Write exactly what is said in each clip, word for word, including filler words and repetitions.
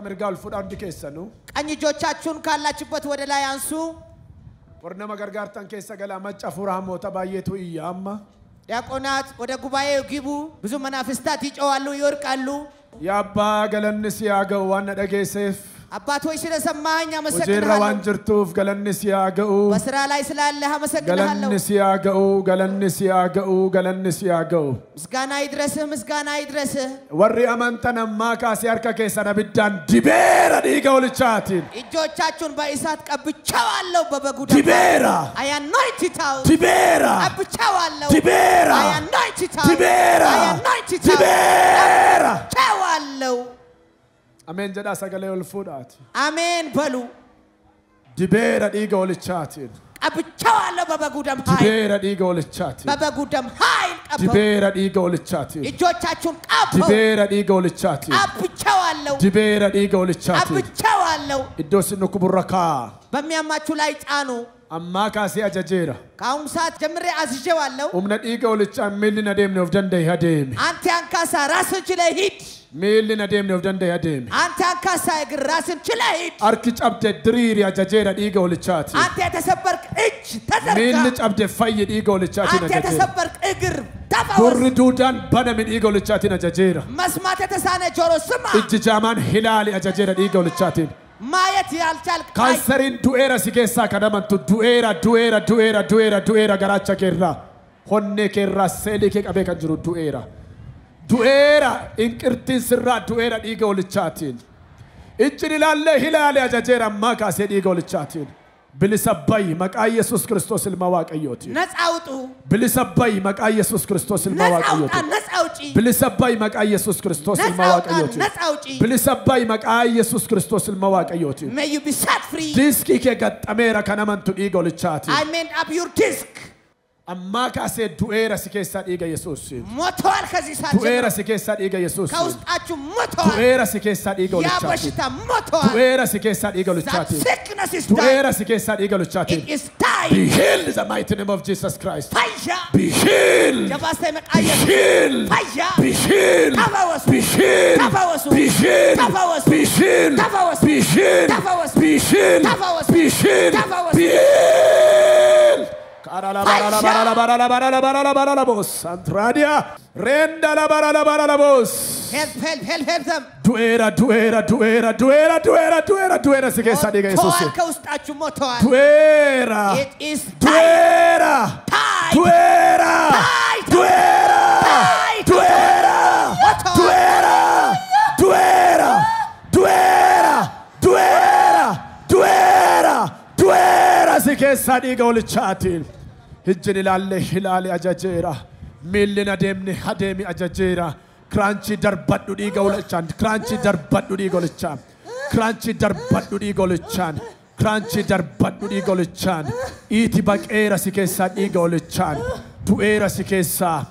Kamergal for Andikesanu. And you Chachun Kala Chipot with Alliansu. For Namagartan Kesagala Machafura Motabaye to Yama. Yakonat, or the Gubayo Gibu, Zumanafistati or Alu Yorkalu. Yabagalan Nisiago, one at a Gesef. Apatwa ishira samanya masakna wanjirtuuf galannisiyaga oo basrala islalla hamasakna galannisiyaga oo galannisiyaga oo galannisiyaga oo misgana idrese misgana idrese warri amantana maaka siarka kesana biddan dibera diga walichatin ijochachun ba isat qabichawallo babaguda dibera I anoint it out dibera abichawallo dibera I anoint it out dibera I anoint it out dibera chawallo Amen. Jada sagalel fudat. Amen. Balu. Dibera diga oli chatin. Abu chawalo baba gudam hai. Dibera diga oli chatin. Baba gudam hai. Dibera diga oli chatin. Ijo chachun abu. Dibera diga oli chatin. Abu chawalo. Dibera diga oli chatin. Abu chawalo. Idosi nukuburaka. Bamiyama chulait anu. Amma kasi ajajera. Kaumsa jamre azijewalo. Umnat diga oli chatin. Milina demne of dande hademi. Ante ankasa rasu chile hit. Milina demne of dande adem. Ante akasa grasin chilait. Arkich abde driri ajajera diga oli chati. Ante atasabark ich tazarka. Milich abde faye diga oli chati na jajera. Ante atasabark igr tafa. Kurridudan banamin diga oli chati na jajera. Masmata tasane joro suma. Ijijaman hilali ajajera diga oli chati. Mayat yal chal. Kansarin duera sigesa kadaman tu duera duera duera duera duera garacha kerra. Honne kerra selike abeka juru duera. Duera in Kirtis Rat, Duera Eagle Chatin. Ichilale Hilale Jajera Maka said Eagle Chatin. Bilisabai, Makai Jesus Christos in Mawak Ayoti. That's out. Bilisabai, Makai Jesus Christos in Mawak Ayoti. That's out. Bilisabai, Makai Jesus Christos in Mawak Ayoti. That's out. Bilisabai, Makai Jesus Christos in Mawak Ayoti. May you be set free. Disc Ikegat America Naman to Eagle Chatin. I meant up your disc. Amma kase duera sikesa iga Yesus. Motor kazi sa. Duera sikesa iga Yesus. Kaus achu motor. Duera sikesa iga luchati. Ya bashita motor. Duera sikesa iga luchati. That sickness is dying. Duera sikesa iga luchati. It is dying. Be healed in the mighty name of Jesus Christ. Fire. Be healed. Be healed. Fire. Be healed. Be healed. Be healed. Be healed. Be healed. Be healed. Be healed. Be healed. Arala barala barala barala barala barala barala boss. Antradia. Renda la barala barala boss. Help, help, help, help them. Duera, duera, duera, duera, duera, duera, duera. Sige sadiga Jesus. Duera. It is duera. Duera. Duera. Duera. Duera. Duera. Duera. Duera. Duera. Duera sike sadiga oli chatin. Hijjilale hilale ajajera. Millina demne hademi ajajera. Crunchy darbatu diga oli chan. Crunchy darbatu diga oli chan. Crunchy darbatu diga oli chan. Crunchy darbatu diga oli chan. Iti bak era sike sadiga oli chan. Duera sike sa.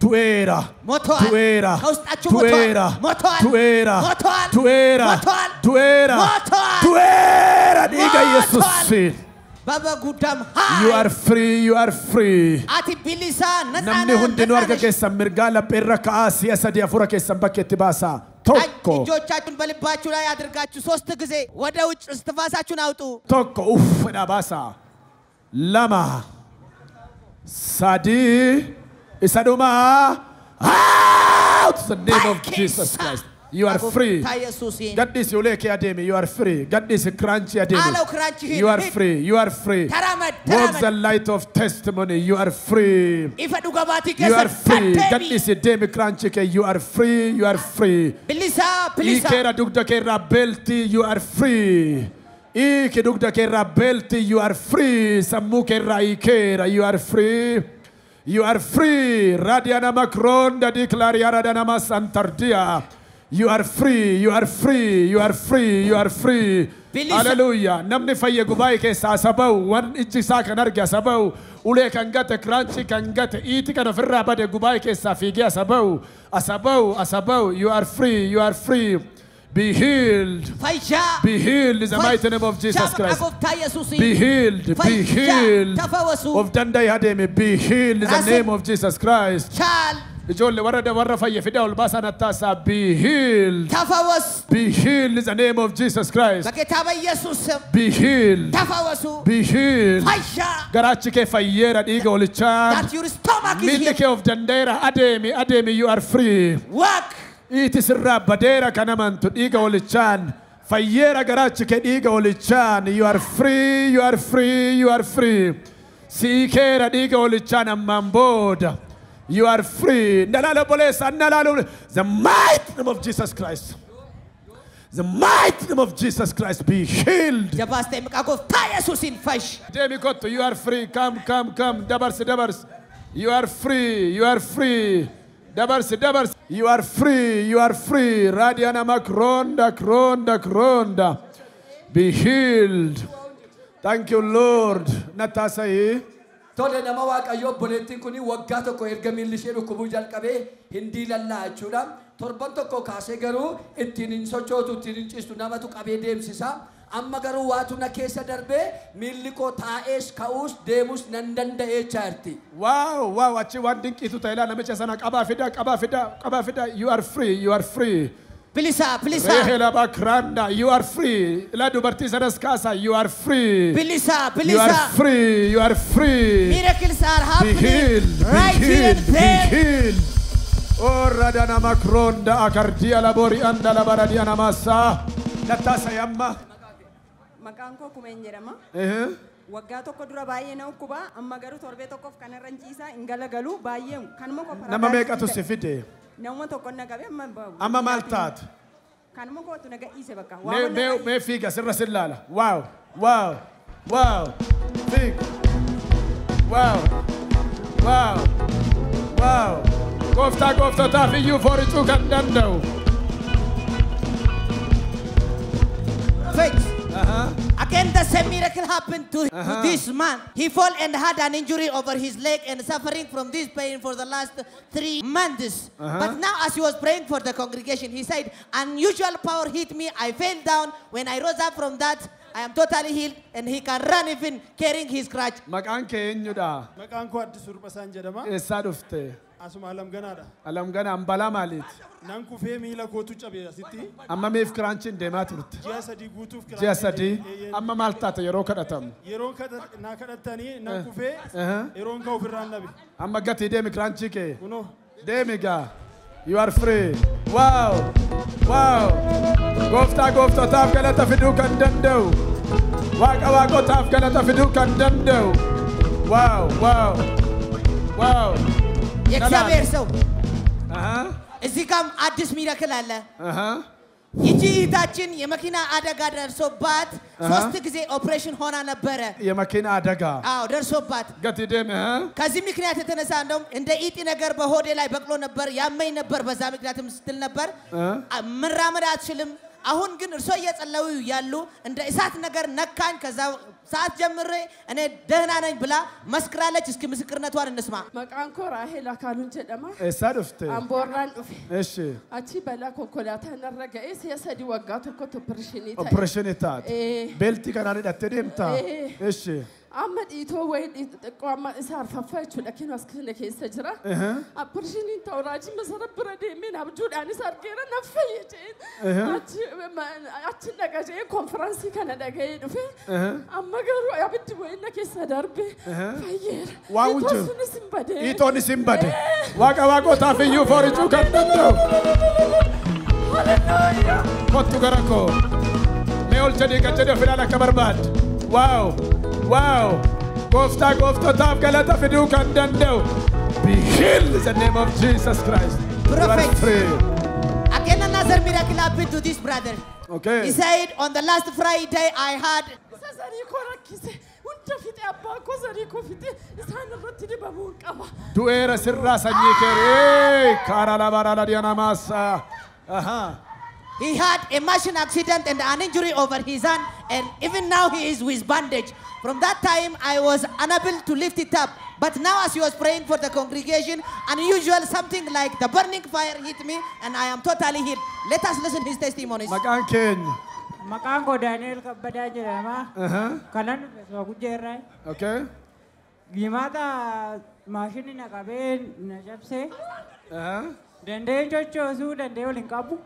Duera. Duera. Duera. Duera. Duera. Duera. Duera. Baba Gudam High. You are free, you are free. Ati Bilisan, Namne Hundinorga Kesa Mirgala Peraka Asia Sadia Fura Kesa Baketibasa. Toko. Jo Chatun Balibachula Adragachu Sostagize. What out is the Vasachunautu? Toko Ufanabasa. Lama Sadi Isaduma. Out the name of Jesus Christ. You are free. Get this, you like Ademi. You are free. Get this, crunchy Ademi. You are free. You are free. Walk the light of testimony. You are free. You are free. Get this, Ademi crunchy. You are free. You are free. You are free. You are free. You are free. You are free. Radiana Macron da declara Radiana Santardia. You are free, you are free, you are free, you are free. Hallelujah. Namni faye gubai ke sa sabau, wan ichi sa kanarga sabau, ule kangate crunchy kangate iti kana ferra bade gubai ke sa figia sabau, asabau, asabau. You are free, you are free. Be healed. Be healed in the mighty name of Jesus Christ. Be healed. Be healed. Of Dandai Hademi. Be healed in the name of Jesus Christ. Is Jolly, what are the wonderful Yefidal Basanatasa? Be healed. Tafawas. Be healed is the name of Jesus Christ. Be healed. Tafawasu. Be healed. Garachike Fayera Igolicha. That your stomach is healed. Of Dandera Ademi Ademi, you are free. Work. It is Rabadera Kanaman to Igolicha. Fayera Garachike Igolicha. You are free. You are free. You are free. Sikera Igolicha and Mamboda. You are free. The mighty name of Jesus Christ. The mighty name of Jesus Christ. Be healed. You are free. Come, come, come. Dabars, dabars. You are free. You are free. Dabars, dabars. You are free. You are free. Radiana Macronda, Cronda, Cronda. Be healed. Thank you, Lord. Natasai. Tole nama waqa yo boletin kuni wagga tokko ergamin lishee rukubu jalqabe hindi lalla churam torban tokko kaase garu ittin in sochotu ittin cistu nama tu qabe deemsisa amma garu waatu na keessa darbe milliko taa'es kaus deemus nan dandae charti wow wow achi waddin kitu taila namicha sana qaba fida qaba fida qaba fida you are free you are free Pilisa, Pilisa. Rehela Bakranda, you are free. La Dubartiza Raskasa, you are free. Pilisa, Pilisa. You are free, you are free. Miracles are happening. Be healed, right be healed, here and be healed. Oh, Radana Macronda, Akardia Labori, and la Baradiana Massa. Natasa Yamma. Macanco Comenderama. Eh? Wagato Kodra Bayeno Cuba, and Magaru Torbetok of Canaranjisa, in Galagalu, Bayem, Canmo. Namameka to Sefite. Amma maltat. Me me figa serra sellala. Wow, wow, wow, fig. Wow, wow, wow. Kofta kofta tafi you for it to come down now. Figs. Uh-huh. Again, the same miracle happened to uh-huh. this man. He fell and had an injury over his leg and suffering from this pain for the last three months. Uh-huh. But now as he was praying for the congregation, he said, unusual power hit me. I fell down. When I rose up from that, I am totally healed and he can run even carrying his crutch. Asuma alam gana da. Alam gana ambala malit. Nanku fe mila gotu chabe asiti. Amma mif crunchin de matrut. Jasadi gotu crunchin. Jasadi. Amma malta ta yeroka datam. Yeroka na kadatani nanku fe. Yeronka ufiran nabi. Amma gati de mi crunchin ke. Uno. De mi ga. You are free. Wow. Wow. Gofta gofta taf galata fidu kan dando. Waka waka taf galata fidu kan dando. Wow. Wow. Wow. Examine so. Uh huh. Ezikam at this miracle Allah. Uh huh. Iji itachin yemakina adaga dar so bad. First kize operation hona na bara. Yemakina adaga. Ah, dar so bad. Gati dem huh? Kazimi kina tetena sandom. Inde iti nagar bahode lai baklo na bar yamai na bar bazami kina tem still na bar. Ah, mramada chilim. Ahun gin so yes Allahu yallu. Inde isat nagar nakkan kaza. Saat jamre ane dehna nae bila maskrala chiski maskrna tuar nisma. Makanko rahe la kanun chedama. Esarufte. Amboran ufi. Eshe. Achi bela kokolata narraga es yasadi wagata koto preshinita. Opreshinita. Belti kanare datterimta. Eshe. Ahmed ito wey kwama isar fafachu lakin waskine ke sajra. Opreshinita oraji masara brade min abjud ani sarkera nafayet. Achi achi nagaje conference kanada gaye ufi. Amma Magaru, I bet you ain't like a sadarbe. Why would you? It on his body. Waka waka tafi you for it to come down. Hallelujah. What to Garako? Meol Chedi Kachede Filana Kabarbat. Wow. Wow. Gofta Gofta Taf Galata Fidu can Dando. Be healed in the name of Jesus Christ. Prophet. Again, another miracle happened to this brother. Okay. He said, on the last Friday, I had. Do era sirra sanjikere karala barala diana massa. Aha. He had a machine accident and an injury over his hand, and even now he is with bandage. From that time, I was unable to lift it up. But now as he was praying for the congregation, unusual, something like the burning fire hit me, and I am totally healed. Let us listen to his testimonies. Makango Daniel Kabadajama. Kanan Gujerai. Okay. Gimata machine in a cabin, Najapse. Dandeen chochoosu dandee waliin qabu.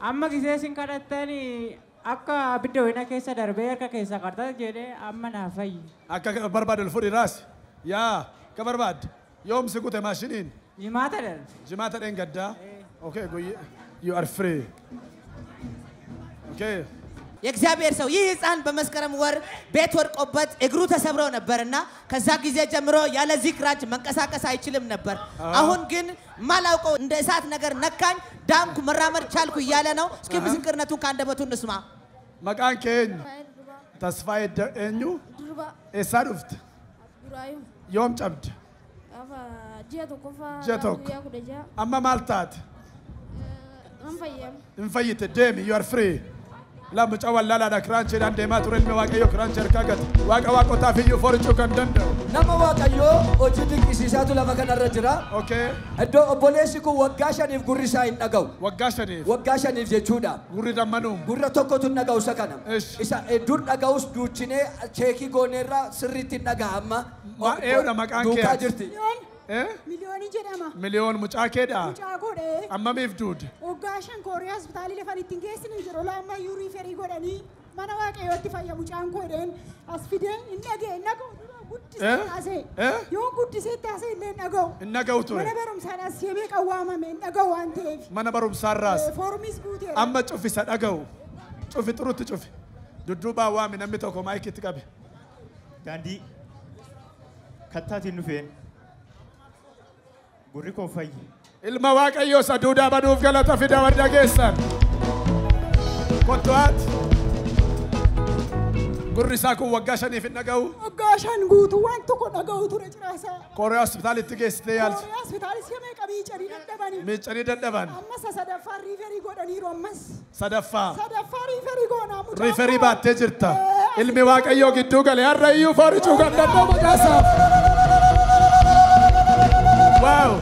Amma kiseesin kadhattani akka biddoowina keessa darbee harka keessa qartaa jedhee amma naafayyi. Akka barbaadu fuudhi raas. Yaa ka barbaad. Yoom si gute maashiniin. Jimaata dhan. Jimaata dhan gaddaa. Okay, you are free. Okay. Examine so he is an bamaskaram war betwork obat egruta sabro nabarna kaza gize jamro yala zikrach mankasaka saichilim nabar ahun gin malauko inde sat nagar nakkan damku maramar chalku yala no skip zikrnatu kandamatu ndisma makan ken tasfay enyu esaruft ibrahim yom chamd ava jeto kofa jeto amma maltat mfayem mfayite demi you are free لا متأول لا لا دكرانشر عندما ترى المواقع يكرانشر كعد واقع واقع تافيو فورشو كندند نما واقع يو وجودك إسيساتو لا مكان الرجرا أوكي أدو أبوليسكو وقاشان يفقريسا إن نجاو وقاشان يف وقاشان يف جتودا غردا منو غردا توكو تنجاو سكانم إسا دور نجاوس دوتشينه شيكي غونيرا سريتي نجاما ما إيرا مكان كيرتي مليوني جرما مليون متأكدة أما مفجود وقاشن كوريا سبتالي لفريتين كيسين جرولا أما يوري فري غوراني ما نواك يوتي فيا متأكدة كورين أسفيدين إنك إنك قطيسة أسي يوم قطيسة أسي إنك أقو إنك أقو توي ما نبرم سارة سيبك أوامة من أقو أنتيف ما نبرم سارة فورميس بودي أما تشوفي سات أقو تشوفي تروت تشوفي دودوبا أوامة نمي توكو ماي كتكابي داندي كتاتي نوفين Guriko fai. Ilma waka yosa duda badu fgala tafida wadagesan. Kontuat. Gurisa ku wagashan ifit nagau. Wagashan gudu wang toko nagau tu rejrasa. Korea hospital itu guys teyal. Korea hospital sih mereka mencari dan depan. Mencari dan depan. Amma sadafa riveri go dan iru ammas. Sadafa. Sadafa riveri go namu. Riveri bat tejirta. Ilma waka yogi duga le arrayu faru juga dan depan gasap. Wow!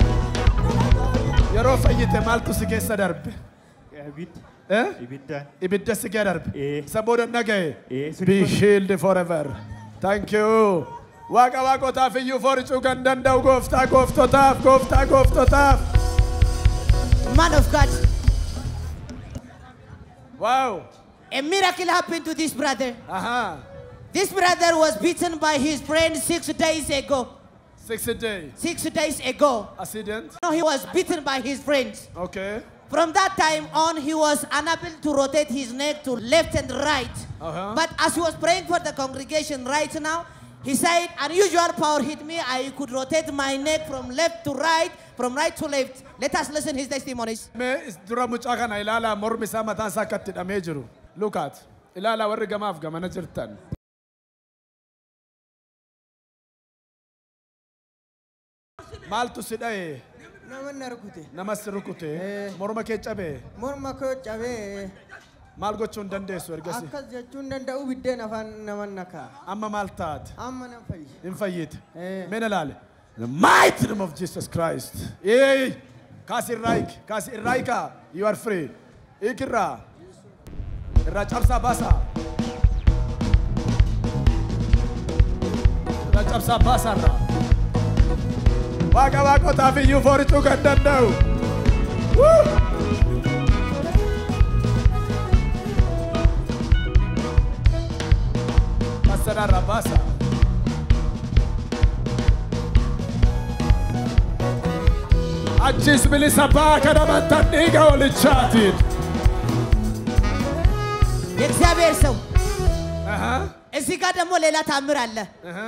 Yaro fayite maltu sige sadarbe. Ibid. Eh? Ibidda. Ibidda sige darbe. Saboda nagae. Be shield forever. Thank you. Waka wako tafi you for Ugandan dau gofta gofta taf gofta gofta taf. Man of God. Wow! A miracle happened to this brother. Aha. This brother was beaten by his friend six days ago. Six days. Six days ago. Accident? No, he was beaten by his friends. Okay. From that time on, he was unable to rotate his neck to left and right. Uh-huh. But as he was praying for the congregation right now, he said, unusual power hit me. I could rotate my neck from left to right, from right to left. Let us listen his testimonies. Look at it. Maltu sidai. Nama narukute. Nama serukute. Morma kecabe. Morma kecabe. Malgo cundande suargasi. Akal cundanda ubidde nafan nama naka. Amma maltad. Amma nafai. Infayid. Menelal. The might name of Jesus Christ. Hey, kasir raik, kasir raika. You are free. Ikira. Racapsa basa. Racapsa basa ra. Waka wako tafi you for it to get done now. Woo! Masada Rabasa. Ajis Melissa Parker Abantaniga only chatted. Examine so. Uh-huh. Ezikada mo lela tamiralla.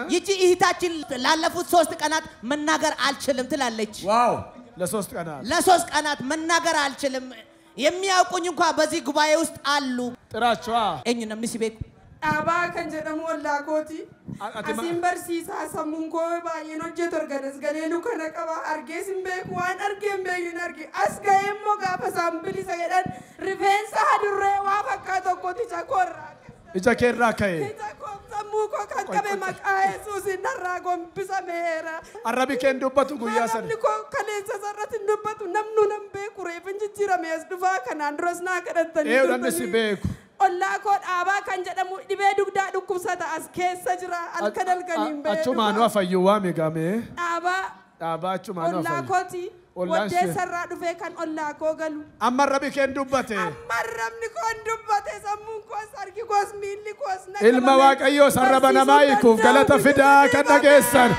Yichi ihitachin lalafut sost kanat mannagar alchilim tilalech. Wow, la sost kanat. La sost kanat mannagar alchilim. Yemiauquny ko abazi gubaye ust allu. Tirachwa. Enyu namisibeku. Aba kanjeda mo lagoti. Asimbar sisa samungo ba yeno jetor ganas ganelu kana kaba arge simbeku an arge mbegu narge asga emmo ga pasambili sagedan revenge hadure wa fakato koti chakorra. Ija kerra kai. Ija komsa muko kankabe makai susi naragom bisa mehera. Arabi kendo patu guyasan. Namni ko kalensa sarati nubatu namnu nambe kurevenji tira mes duva kanan rosna kadatan. Eh namni sibeku. Allah ko aba kanjada mu dibeduk da dukusa ta aske sajra alkadal kanimbe. Achuma anwa fayuwa megame. Aba. Aba achuma anwa fayuwa. Allah koti. Wadde sarra dufe kan olla kogalu. Amma rabbi ken dubbate. Amma rabbi kon dubbate sammun ko sarki kos milli kos na. Ilma waqayyo sarra banamai ku galata fida kan dagesan.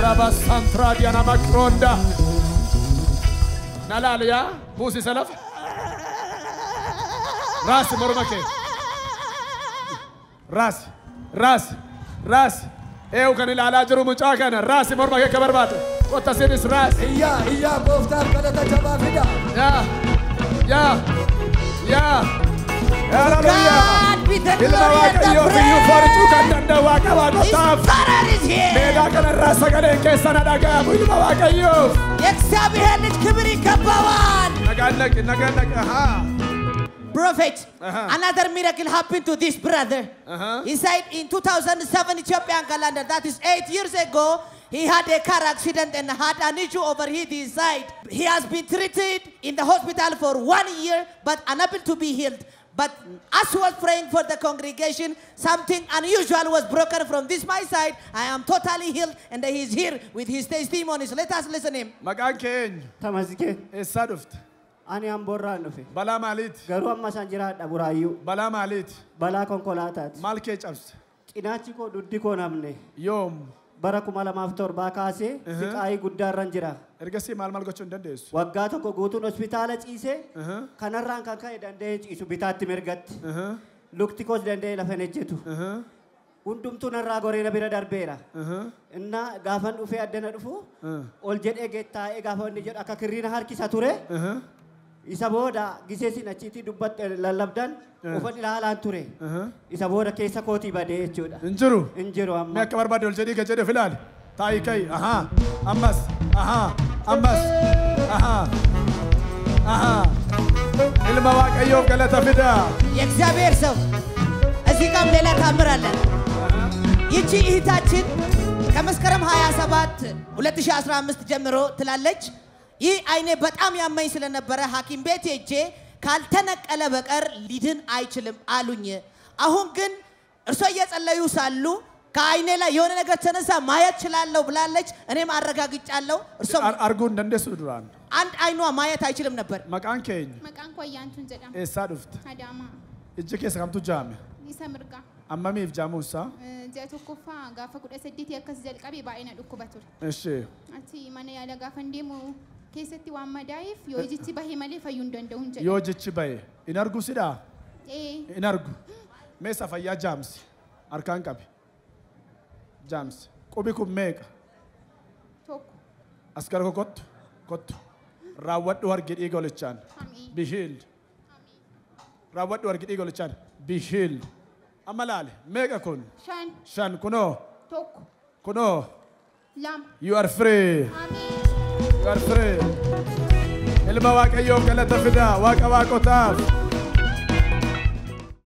Rabba santra diana makronda. Nalal ya busi salaf. Ras mormake. Ras ras ras. Eu kan ilala jru muchaka na ras mormake kabarbat. What does it is right? Yeah, yeah, both that better than Javavida. Yeah, yeah, yeah. God, with the glory and the praise. His Father is here. Yeksabi Helit Kibri Kapawan. Prophet, another miracle happened to this brother. Uh-huh. Inside in two thousand seven Ethiopian calendar, that is eight years ago. He had a car accident and had an issue over his side. He has been treated in the hospital for one year, but unable to be healed. But as he was praying for the congregation, something unusual was broken from this my side. I am totally healed, and he is here with his testimonies. Let us listen to him. Maganken. Tamazike. Esaduft. Ani amboranofe. Bala malit. Garu amma sanjira daburayu. Bala malit. Bala konkolatat. Malke chams. Inachiko dudiko namne. Yom. Barakumala maftor bakase sikai guddaran jira ergasi malmal gochon dandeesu wagga tokko gutun hospitala ciise kanarran kan kai dandee ciisu bitatti mergat lukti kos dandee lafene jetu undumtu narra gore na bira darbeera inna gafan dufe addana dufu ol jedhe getta e gafan jed akka kirina harkisa ture isaboda gisesin achiti dubbat lalabdan ufati lalan ture isaboda keessa kooti bade jechuudha injiru injiru amma me akka barbaade ol jedhi gajede filal taai kai aha ammas aha ammas aha aha ilma waqayyo galata fida yexabeer saw azikam lela kamerallen yichi ihitachin kamaskeram twenty-seven two thousand fifteen jemro tilalech ይህ አይኔ በጣም ያመኝ ስለነበረ ሐኪም ቤት ሄጄ ካልተነቀለ በቀር ሊድን አይችልም አሉኝ። አሁን ግን እርሶ እየጸለዩ ሳሉ ከአይኔ ላይ የሆነ ነገር ተነሳ ማየት ይችላልው ብላለች። እኔም አረጋግጫለሁ። እርሶ አርጉ እንደነሱ ድራን አንድ አይኗ ማየት አይችልም ነበር። መቃንከኝ መቃንኮ ያንቱን ዘዳም እሳዱፍት አዳማ እጅከ ሰምቱ ጃሚ ይሰምርጋ አማሚ ይፍጃሙሳ ጀቶኮፋ ጋፈ ጉደ ሰዲት የከስ ዘልቀቢ ባይነ ዱኩበቱል እሺ አቲ ማነ ያለ ጋፈን ደሙ Keseti wa madaif yojichi bahe male fayundonde unje yojichi bahe inargu sida eh inargu mesa fayya jams arkan kabi jams kobiku meka tok askar ko kot kot rawad war gidi golichan be healed rawad war gidi golichan be healed amalale meka kun shan shan kuno tok kuno lam you are free amen Garfrey, el bawa kayo galata fida, waka wako taf.